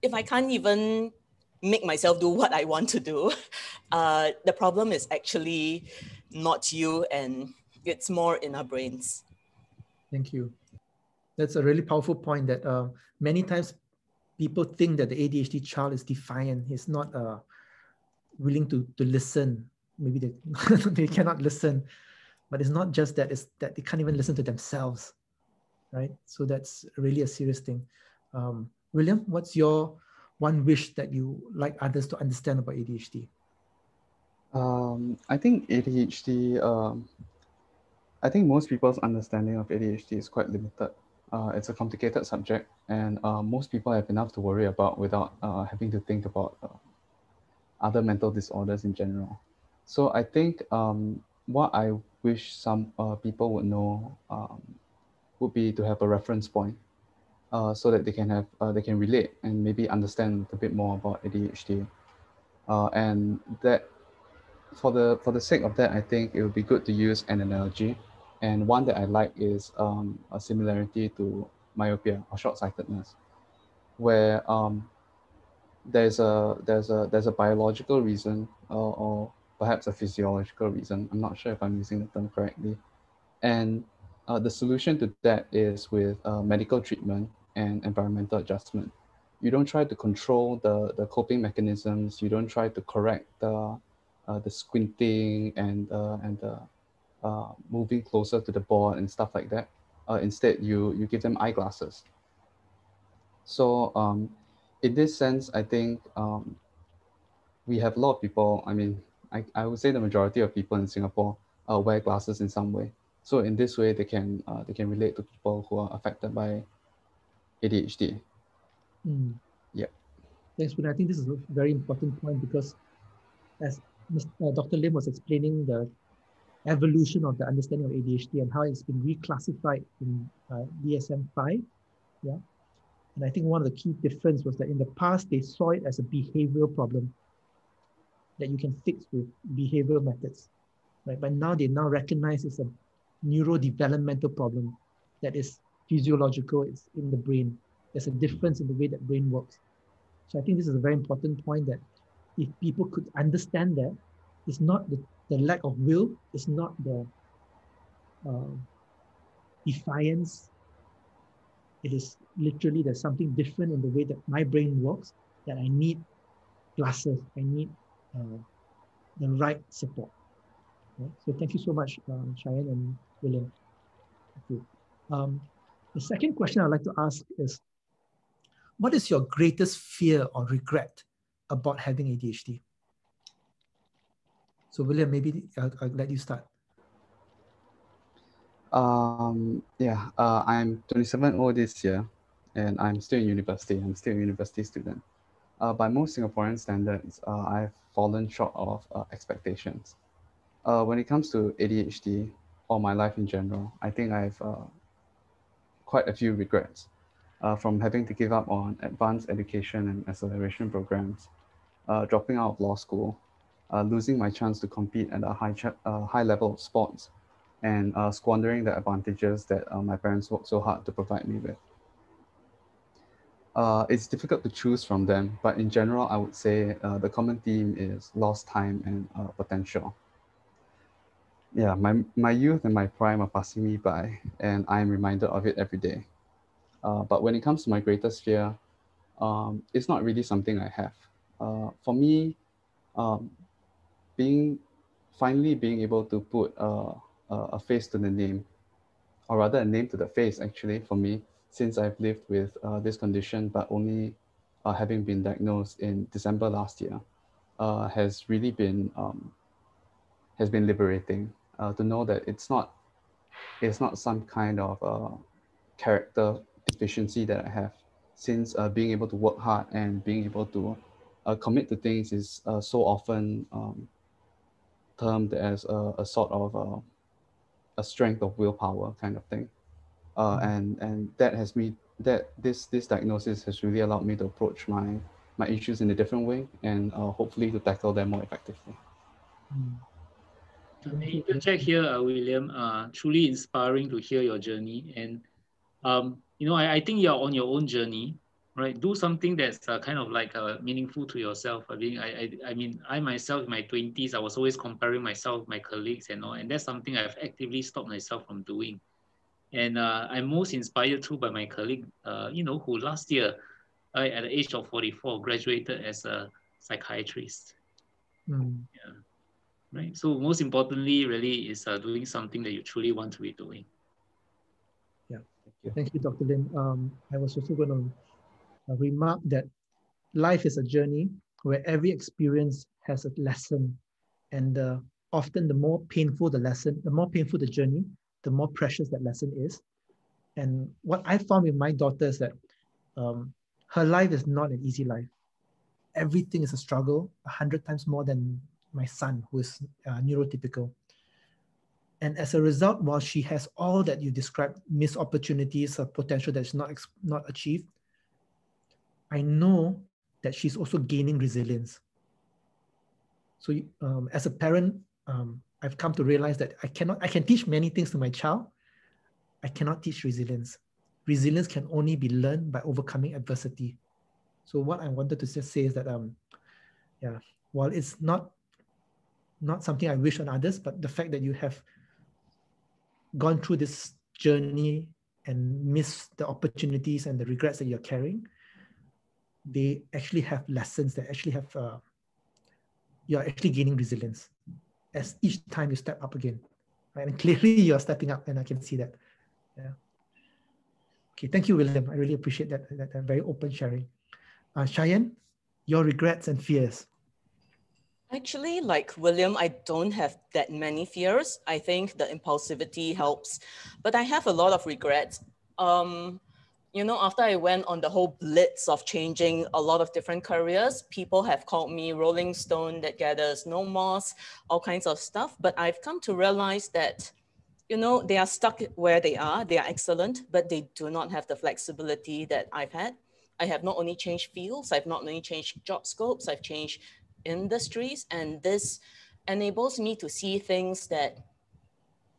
if I can't even make myself do what I want to do, uh, the problem is actually not you, and it's more in our brains. Thank you. That's a really powerful point that uh, many times people think that the A D H D child is defiant. He's not uh, willing to, to listen. Maybe they, they cannot listen, but it's not just that, it's that they can't even listen to themselves, right? So that's really a serious thing. Um, William, what's your one wish that you like others to understand about A D H D? Um, I think A D H D, um... I think most people's understanding of A D H D is quite limited. Uh, it's a complicated subject, and uh, most people have enough to worry about without uh, having to think about uh, other mental disorders in general. So I think um, what I wish some uh, people would know um, would be to have a reference point uh, so that they can have uh, they can relate and maybe understand a bit more about A D H D. Uh, and that, for the for the sake of that, I think it would be good to use an analogy. And one that I like is um, a similarity to myopia or short-sightedness, where um, there's a there's a there's a biological reason uh, or perhaps a physiological reason. I'm not sure if I'm using the term correctly. And uh, the solution to that is with uh, medical treatment and environmental adjustment. You don't try to control the the coping mechanisms. You don't try to correct the uh, the squinting and uh, and the Uh, moving closer to the board and stuff like that. Uh, instead, you you give them eyeglasses. So um, in this sense, I think um, we have a lot of people, I mean, I, I would say the majority of people in Singapore uh, wear glasses in some way. So in this way, they can uh, they can relate to people who are affected by A D H D. Mm. Yeah. Thanks, but I think this is a very important point, because as Mister Uh, Doctor Lim was explaining the evolution of the understanding of A D H D and how it's been reclassified in uh, D S M five. Yeah. And I think one of the key difference was that in the past, they saw it as a behavioral problem that you can fix with behavioral methods, right? But now they now recognize it's a neurodevelopmental problem that is physiological, it's in the brain. There's a difference in the way that brain works. So I think this is a very important point, that if people could understand that, it's not the The lack of will, is not the uh, defiance. It is literally, there's something different in the way that my brain works, that I need glasses, I need uh, the right support. Okay? So thank you so much, um, Cheyenne and William. Okay. Um, the second question I'd like to ask is, what is your greatest fear or regret about having A D H D? So William, maybe I'll, I'll let you start. Um, yeah, uh, I'm twenty-seven old this year, and I'm still in university. I'm still a university student. Uh, by most Singaporean standards, uh, I've fallen short of uh, expectations. Uh, when it comes to A D H D or my life in general, I think I've uh, quite a few regrets, uh, from having to give up on advanced education and acceleration programs, uh, dropping out of law school, uh, losing my chance to compete at a high, uh, high level of sports, and uh, squandering the advantages that uh, my parents worked so hard to provide me with. Uh, it's difficult to choose from them, but in general, I would say uh, the common theme is lost time and uh, potential. Yeah, my, my youth and my prime are passing me by, and I am reminded of it every day. Uh, but when it comes to my greatest fear, um, it's not really something I have. Uh, for me, um, being finally being able to put uh, a face to the name, or rather a name to the face, actually, for me, since I've lived with uh, this condition, but only uh, having been diagnosed in December last year, uh, has really been um, has been liberating. Uh, to know that it's not it's not some kind of uh, character deficiency that I have, since uh, being able to work hard and being able to uh, commit to things is uh, so often um, termed as a, a sort of uh, a strength of willpower kind of thing. Uh, and and that has me that this this diagnosis has really allowed me to approach my my issues in a different way, and uh, hopefully to tackle them more effectively. To interject here, uh, William, uh, truly inspiring to hear your journey, and um, you know I, I think you're on your own journey, right? Do something that's uh, kind of like uh, meaningful to yourself. I mean, I, I I mean I myself in my twenties, I was always comparing myself with my colleagues and all, and that's something I've actively stopped myself from doing. And uh, I'm most inspired too by my colleague, uh, you know, who last year, uh, at the age of forty-four, graduated as a psychiatrist. Mm. Yeah. Right. So most importantly, really, is uh, doing something that you truly want to be doing. Yeah. Thank you, Doctor Lim. Um, I was also going to uh, remark that life is a journey where every experience has a lesson, and uh, often the more painful the lesson, the more painful the journey, the more precious that lesson is. And what I found with my daughter is that um, her life is not an easy life. Everything is a struggle, a hundred times more than my son, who is uh, neurotypical. And as a result, while she has all that you described, missed opportunities or potential that's not, not achieved, I know that she's also gaining resilience. So um, as a parent, um, I've come to realize that I cannot, I can teach many things to my child. I cannot teach resilience. Resilience can only be learned by overcoming adversity. So what I wanted to just say is that, um, yeah, while it's not, not something I wish on others, but the fact that you have gone through this journey and missed the opportunities and the regrets that you're carrying, they actually have lessons that actually have, uh, you're actually gaining resilience as each time you step up again, right? And clearly you're stepping up, and I can see that. Yeah. Okay, thank you, William. I really appreciate that, that, that very open sharing. Uh, Cheyenne, your regrets and fears. Actually, like William, I don't have that many fears. I think the impulsivity helps, but I have a lot of regrets. Um, you know, after I went on the whole blitz of changing a lot of different careers, people have called me Rolling Stone that gathers no moss, all kinds of stuff. But I've come to realize that, you know, they are stuck where they are. They are excellent, but they do not have the flexibility that I've had. I have not only changed fields, I've not only changed job scopes, I've changed industries. And this enables me to see things that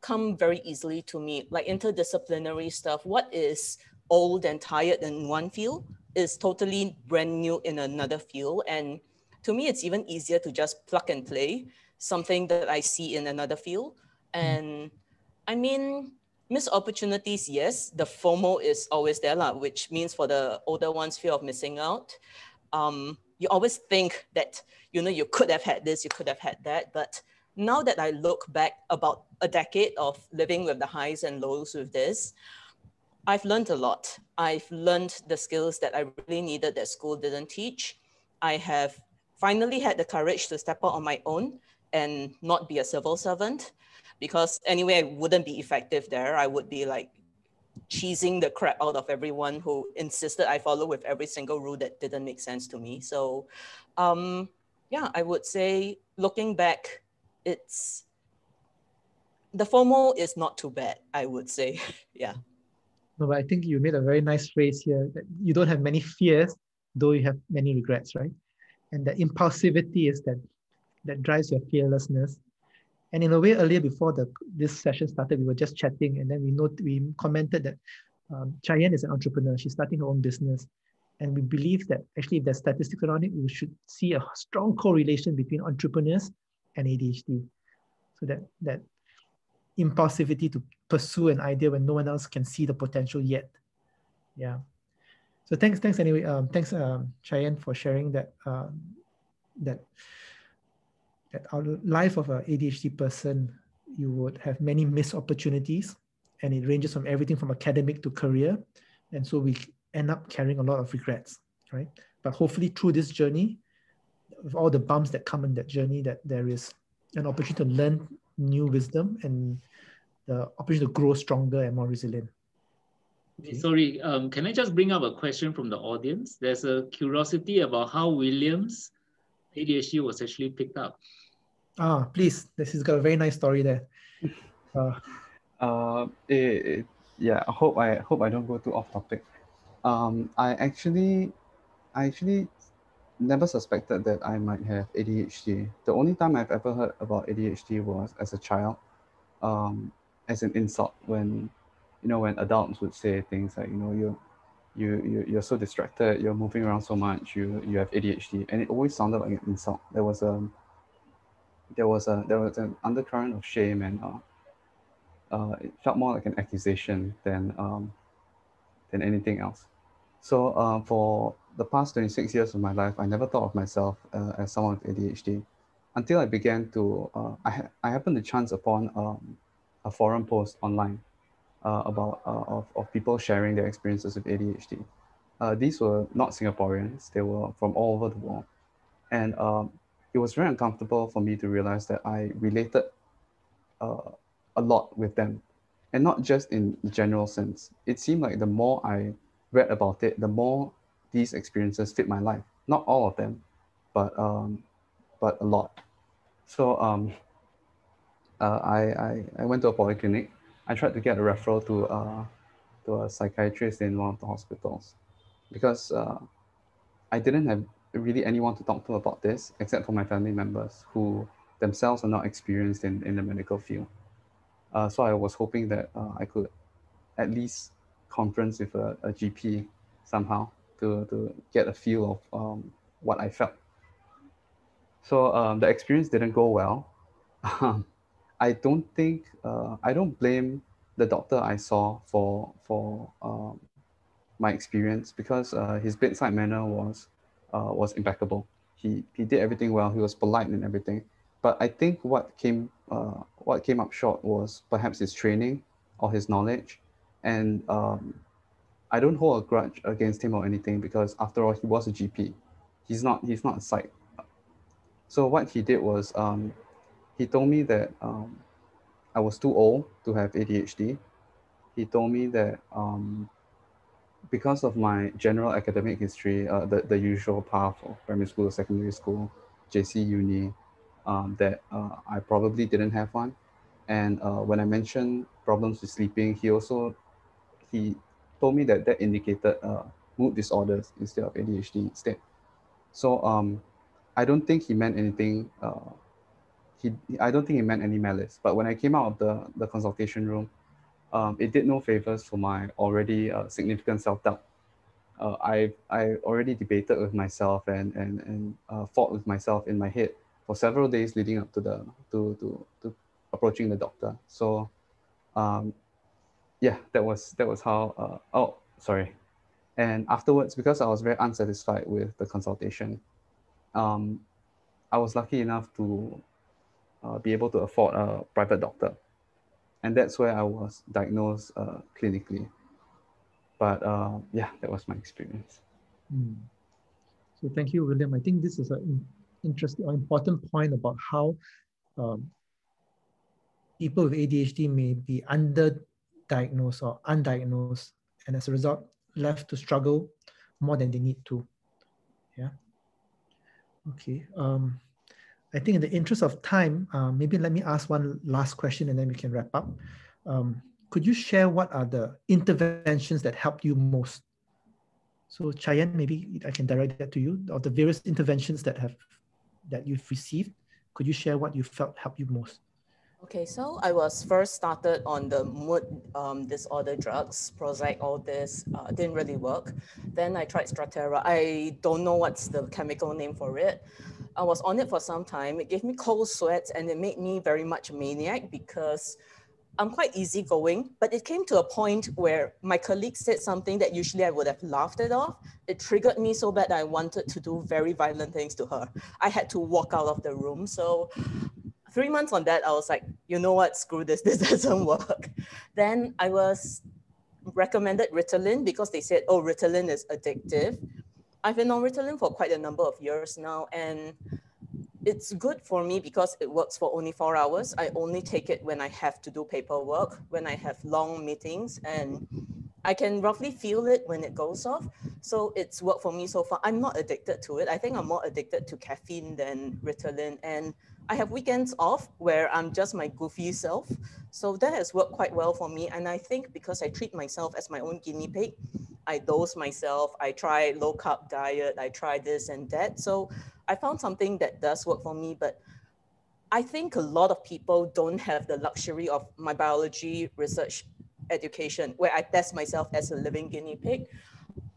come very easily to me, like interdisciplinary stuff. What is old and tired in one field is totally brand new in another field. And to me, it's even easier to just plug and play something that I see in another field. And I mean, missed opportunities, yes, the FOMO is always there, which means for the older ones, fear of missing out. Um, you always think that, you know, you could have had this, you could have had that. But now that I look back about a decade of living with the highs and lows with this, I've learned a lot. I've learned the skills that I really needed that school didn't teach. I have finally had the courage to step out on my own and not be a civil servant, because anyway, I wouldn't be effective there. I would be like cheesing the crap out of everyone who insisted I follow with every single rule that didn't make sense to me. So um, yeah, I would say looking back, it's, the FOMO is not too bad, I would say, yeah. No, but I think you made a very nice phrase here, that you don't have many fears, though you have many regrets, right? and the impulsivity is that that drives your fearlessness. And in a way, earlier before the this session started, we were just chatting, and then we note, we commented that um, Chayan is an entrepreneur. She's starting her own business, and we believe that actually, if there's statistics around it, we should see a strong correlation between entrepreneurs and A D H D. So that that impulsivity to pursue an idea when no one else can see the potential yet. Yeah. So thanks, thanks anyway. Um, thanks, um, Chayan, for sharing that um, that. That our life of an A D H D person, you would have many missed opportunities, and it ranges from everything from academic to career. And so we end up carrying a lot of regrets, right? But hopefully through this journey, with all the bumps that come in that journey, that there is an opportunity to learn new wisdom and the opportunity to grow stronger and more resilient. Okay. Sorry, um, can I just bring up a question from the audience? There's a curiosity about how William's A D H D was actually picked up. Ah, please. This has got a very nice story there. Uh, uh, it, it, yeah. I hope I hope I don't go too off topic. Um, I actually, I actually, never suspected that I might have A D H D. The only time I've ever heard about A D H D was as a child, um, as an insult when, you know, when adults would say things like, you know, you, you, you you're so distracted, you're moving around so much, you you have A D H D, and it always sounded like an insult. There was a There was a there was an undercurrent of shame, and uh, uh, it felt more like an accusation than um, than anything else. So uh, for the past twenty-six years of my life, I never thought of myself uh, as someone with A D H D, until I began to uh, I ha I happened to chance upon um, a forum post online uh, about uh, of of people sharing their experiences with A D H D. Uh, these were not Singaporeans; they were from all over the world, and. Um, It was very uncomfortable for me to realize that I related uh, a lot with them, and not just in the general sense. It seemed like the more I read about it, the more these experiences fit my life. Not all of them, but um, but a lot. So um, uh, I, I I went to a polyclinic. I tried to get a referral to uh, to a psychiatrist in one of the hospitals, because uh, I didn't have really anyone to talk to about this, except for my family members who themselves are not experienced in, in the medical field. Uh, so I was hoping that uh, I could at least conference with a, a G P somehow to, to get a feel of um, what I felt. So um, the experience didn't go well. I don't think, uh, I don't blame the doctor I saw for, for um, my experience, because uh, his bedside manner was Uh, was impeccable. He he did everything well. He was polite and everything. But I think what came uh, what came up short was perhaps his training or his knowledge. And um, I don't hold a grudge against him or anything, because after all, he was a G P. He's not he's not a psych. So what he did was um, he told me that um, I was too old to have A D H D. He told me that. Um, Because of my general academic history, uh, the, the usual path of primary school, secondary school, J C, uni, um, that uh, I probably didn't have one. And uh, when I mentioned problems with sleeping, he also, he told me that that indicated uh, mood disorders instead of A D H D instead. So um, I don't think he meant anything, uh, he, I don't think he meant any malice. But when I came out of the, the consultation room, Um, it did no favors for my already uh, significant self-doubt. Uh, I I already debated with myself and and and uh, fought with myself in my head for several days leading up to the to to, to approaching the doctor. So, um, yeah, that was that was how. Uh, oh, sorry. And afterwards, because I was very unsatisfied with the consultation, um, I was lucky enough to uh, be able to afford a private doctor. And that's where I was diagnosed uh, clinically. But uh, yeah, that was my experience. Mm. So thank you, William. I think this is an interesting or important point about how um, people with A D H D may be underdiagnosed or undiagnosed, and as a result, left to struggle more than they need to. Yeah. Okay. Um, I think in the interest of time, uh, maybe let me ask one last question and then we can wrap up. Um, could you share what are the interventions that helped you most? So Chayan, maybe I can direct that to you. Of the various interventions that have that you've received, could you share what you felt helped you most? Okay, so I was first started on the mood um, disorder drugs, Prozac, all this, uh, didn't really work. Then I tried Strattera. I don't know what's the chemical name for it. I was on it for some time. It gave me cold sweats and it made me very much maniac because I'm quite easygoing, but it came to a point where my colleague said something that usually I would have laughed it off. It triggered me so bad that I wanted to do very violent things to her. I had to walk out of the room. So three months on that, I was like, you know what, screw this, this doesn't work. Then I was recommended Ritalin because they said, oh, Ritalin is addictive. I've been on Ritalin for quite a number of years now, and it's good for me because it works for only four hours. I only take it when I have to do paperwork, when I have long meetings, and I can roughly feel it when it goes off. So it's worked for me so far. I'm not addicted to it. I think I'm more addicted to caffeine than Ritalin. And I have weekends off where I'm just my goofy self. So that has worked quite well for me. And I think because I treat myself as my own guinea pig, I dose myself, I try low carb diet, I try this and that. So I found something that does work for me, but I think a lot of people don't have the luxury of my biology research education where I test myself as a living guinea pig.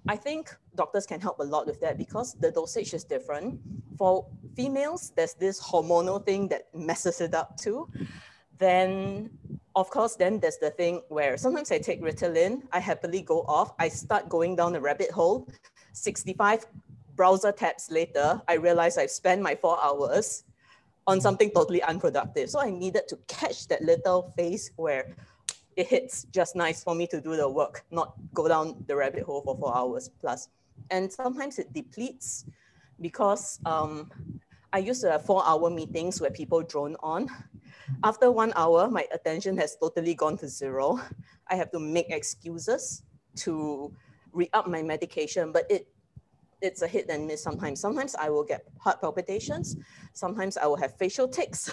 I think doctors can help a lot with that because the dosage is different. For females, there's this hormonal thing that messes it up too. Then, of course, then there's the thing where sometimes I take Ritalin, I happily go off, I start going down the rabbit hole, sixty-five browser tabs later, I realized I've spent my four hours on something totally unproductive. So I needed to catch that little phase where it hits just nice for me to do the work, not go down the rabbit hole for four hours plus. And sometimes it depletes because um, I used to have four hour meetings where people drone on. After one hour, my attention has totally gone to zero. I have to make excuses to re-up my medication, but it it's a hit and miss sometimes. Sometimes I will get heart palpitations. Sometimes I will have facial tics,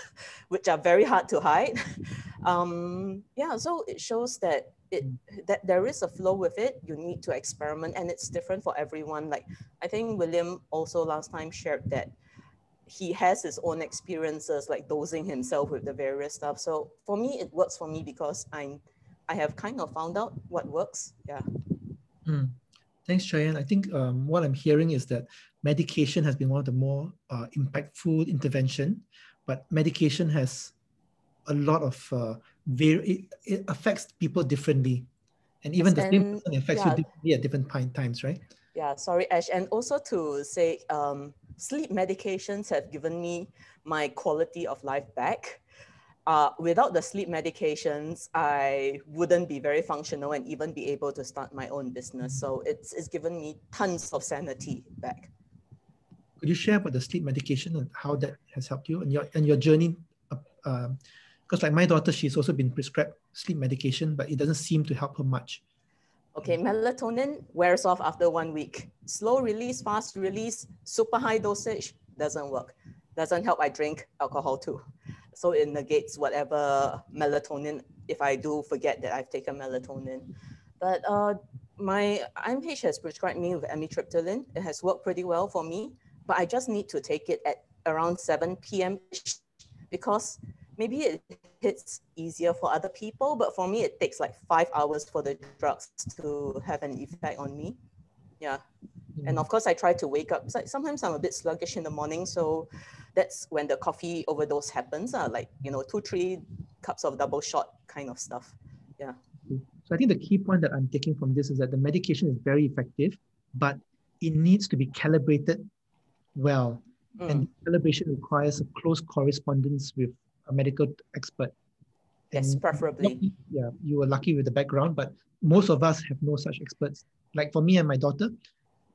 which are very hard to hide. Um, yeah, so it shows that it that there is a flow with it. You need to experiment, and it's different for everyone. Like I think William also last time shared that he has his own experiences, like dosing himself with the various stuff. So for me, it works for me because I, I have kind of found out what works. Yeah. Mm. Thanks, Chayan. I think um, what I'm hearing is that medication has been one of the more uh, impactful intervention, but medication has a lot of, uh, it, it affects people differently. And even yes, the same person affects yeah. you differently at different times, right? Yeah, sorry, Ash. And also to say, um, sleep medications have given me my quality of life back. Uh, without the sleep medications, I wouldn't be very functional and even be able to start my own business. So it's, it's given me tons of sanity back. Could you share about the sleep medication and how that has helped you and your, and your journey? Because uh, like my daughter, she's also been prescribed sleep medication, but it doesn't seem to help her much. Okay, melatonin wears off after one week. Slow release, fast release, super high dosage, doesn't work. Doesn't help, I drink alcohol too. So it negates whatever melatonin, if I do forget that I've taken melatonin. But uh, my I M H has prescribed me with amitriptyline. It has worked pretty well for me, but I just need to take it at around seven p m because maybe it hits easier for other people, but for me, it takes like five hours for the drugs to have an effect on me. Yeah. And of course, I try to wake up. It's like sometimes I'm a bit sluggish in the morning, so that's when the coffee overdose happens. Uh, like you know, two, three cups of double shot kind of stuff. Yeah. So I think the key point that I'm taking from this is that the medication is very effective, but it needs to be calibrated well, mm. and calibration requires a close correspondence with a medical expert. And yes, preferably. Lucky, yeah, you were lucky with the background, but most of us have no such experts. Like for me and my daughter,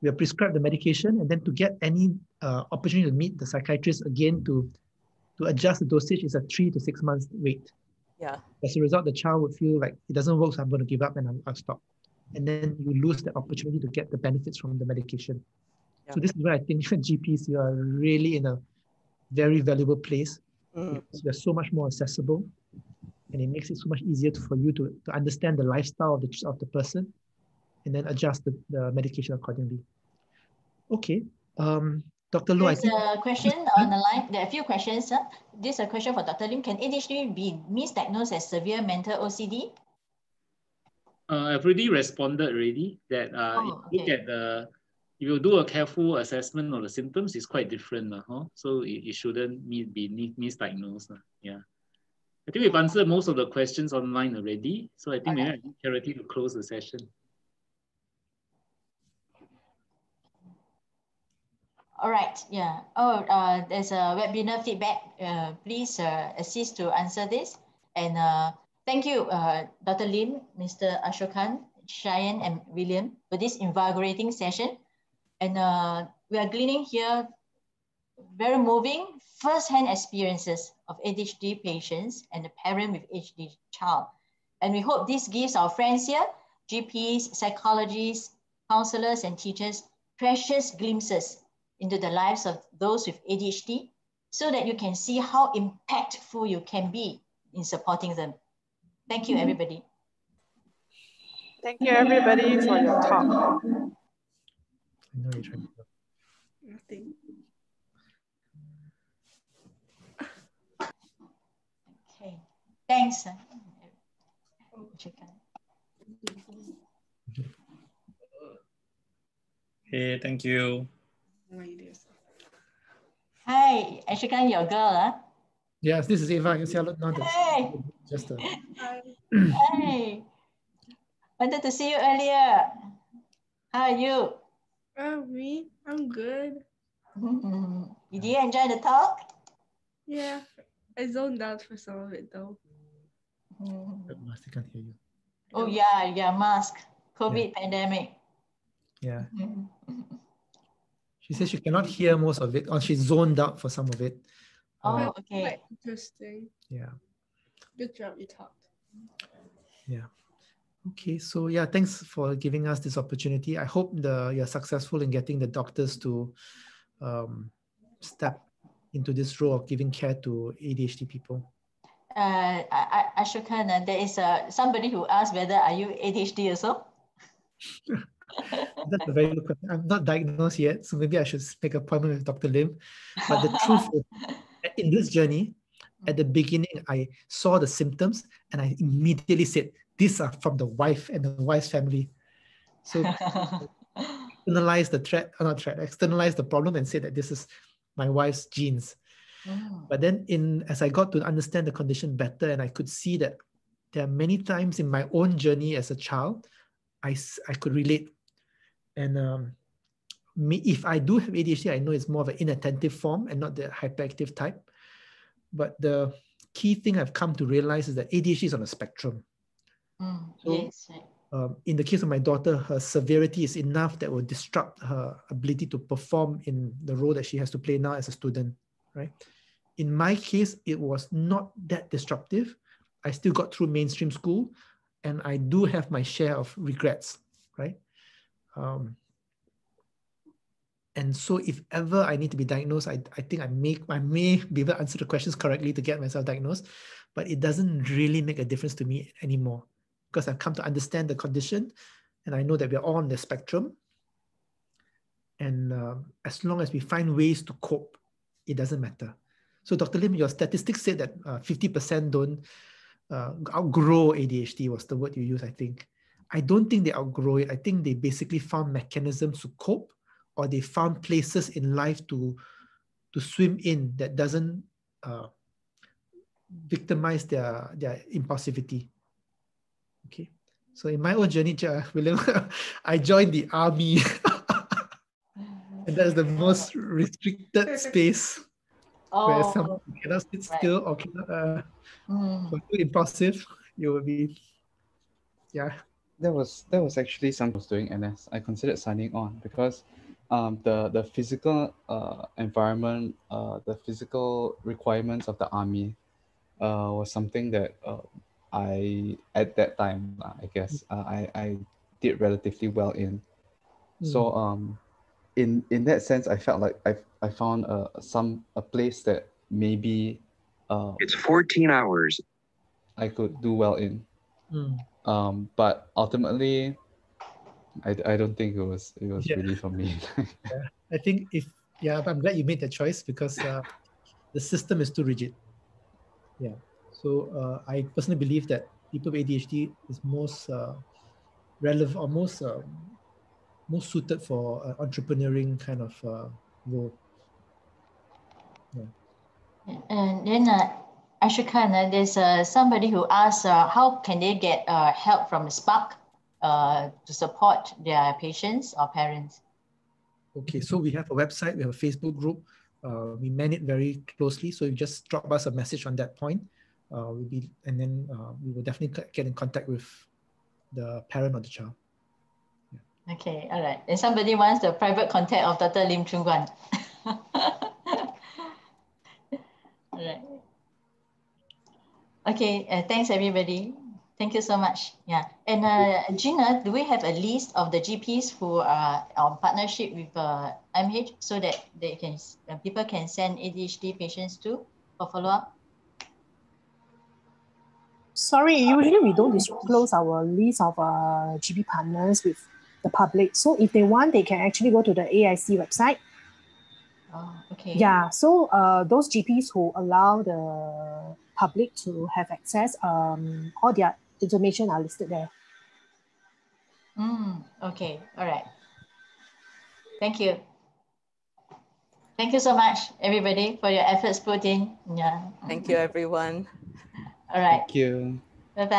we are prescribed the medication, and then to get any uh, opportunity to meet the psychiatrist again to, to adjust the dosage is a three to six months wait. Yeah. As a result, the child would feel like it doesn't work, so I'm going to give up and I'll, I'll stop. And then you lose the opportunity to get the benefits from the medication. Yeah. So this is where I think G Ps, you are really in a very valuable place. Mm. They're so much more accessible, and it makes it so much easier to, for you to, to understand the lifestyle of the, of the person and then adjust the, the medication accordingly. Okay, um, Doctor Low, I think there's a question on the line. There are a few questions. Sir. This is a question for Doctor Lim. Can A D H D be misdiagnosed as severe mental O C D? Uh, I've already responded already that uh, oh, if you okay. look at the, if you do a careful assessment of the symptoms, it's quite different. Uh, huh? So it, it shouldn't be misdiagnosed. Uh, yeah. I think we've answered most of the questions online already. So I think okay. maybe I need Charity to close the session. All right, yeah. Oh, uh, there's a webinar feedback. Uh, please uh, assist to answer this. And uh, thank you, uh, Doctor Lim, Mister Ashokan, Cheyenne, and William for this invigorating session. And uh, we are gleaning here very moving first-hand experiences of A D H D patients and a parent with A D H D child. And we hope this gives our friends here, G Ps, psychologists, counselors, and teachers, precious glimpses into the lives of those with A D H D so that you can see how impactful you can be in supporting them. Thank you, everybody. Thank you, everybody, for your talk. I know you're trying to Nothing. Okay, thanks. Hey, thank you. Hi, Ashokan, your girl, huh? Yes, this is Eva. You see, I look not hey. Just a... Hey, wanted to see you earlier. How are you? Oh, me? I'm good. Mm-hmm. Did you enjoy the talk? Yeah, I zoned out for some of it though. Mm-hmm. I can't hear you. Oh yeah, yeah, mask, COVID yeah. pandemic. Yeah. Mm-hmm. She says she cannot hear most of it, or she's zoned out for some of it. Oh, uh, okay. Interesting. Yeah. Good job, you talked. Yeah. Okay, so yeah, thanks for giving us this opportunity. I hope the, you're successful in getting the doctors to um, step into this role of giving care to A D H D people. Uh, Ashokan, uh, there is uh, somebody who asked whether are you A D H D also? That's a very good question. I'm not diagnosed yet, so maybe I should make an appointment with Doctor Lim. But the truth is, in this journey, at the beginning, I saw the symptoms and I immediately said, these are from the wife and the wife's family. So externalize the threat, not threat, externalize the problem and say that this is my wife's genes. Oh. But then in as I got to understand the condition better, and I could see that there are many times in my own journey as a child, I, I could relate. And um, me, if I do have A D H D, I know it's more of an inattentive form and not the hyperactive type. But the key thing I've come to realize is that A D H D is on a spectrum. Mm, so, yes. um, in the case of my daughter, her severity is enough that will disrupt her ability to perform in the role that she has to play now as a student, right? In my case, it was not that disruptive. I still got through mainstream school, and I do have my share of regrets, right? Um, and so if ever I need to be diagnosed, I, I think I, make, I may be able to answer the questions correctly to get myself diagnosed, but it doesn't really make a difference to me anymore because I've come to understand the condition and I know that we're all on the spectrum. And uh, as long as we find ways to cope, it doesn't matter. So Doctor Lim, your statistics said that uh, fifty percent don't uh, outgrow A D H D was the word you used, I think. I don't think they outgrow it. I think they basically found mechanisms to cope, or they found places in life to, to swim in that doesn't uh, victimize their, their impulsivity. Okay. So in my own journey, William, I joined the army. And that is the most restricted space oh, where someone cannot sit still or cannot, uh, mm. or too impulsive, you will be, yeah. That was that was actually something I was doing N S. I considered signing on because um, the the physical uh, environment, uh, the physical requirements of the army, uh, was something that uh, I at that time I guess uh, I I did relatively well in. Mm-hmm. So um, in in that sense, I felt like I I found a uh, some a place that maybe uh, it's fourteen hours. I could do well in. Mm. Um, but ultimately, I, I don't think it was it was yeah. really for me. yeah. I think if yeah, I'm glad you made that choice because uh, the system is too rigid. Yeah, so uh, I personally believe that people with A D H D is most uh, relevant or most uh, most suited for uh, entrepreneuring kind of uh, role. Yeah. And then uh, Ashokan, uh, there's uh, somebody who asks, uh, how can they get uh, help from Spark uh, to support their patients or parents? Okay, so we have a website, we have a Facebook group. Uh, we man it very closely, so you just drop us a message on that point. Uh, we'll be, and then uh, we will definitely get in contact with the parent or the child. Yeah. Okay, all right. And somebody wants the private contact of Doctor Lim Choon Guan. All right. Okay, uh, thanks everybody. Thank you so much. Yeah, and uh, Gina, do we have a list of the G Ps who are on partnership with uh, I M H so that they can uh, people can send A D H D patients to for follow up? Sorry, usually we don't disclose our list of uh, G P partners with the public. So if they want, they can actually go to the A I C website. Oh, okay. Yeah, so uh, those G Ps who allow the public to have access, um, all their information are listed there. Mm, okay, all right. Thank you. Thank you so much, everybody, for your efforts put in. Yeah. Thank you, everyone. All right. Thank you. Bye-bye.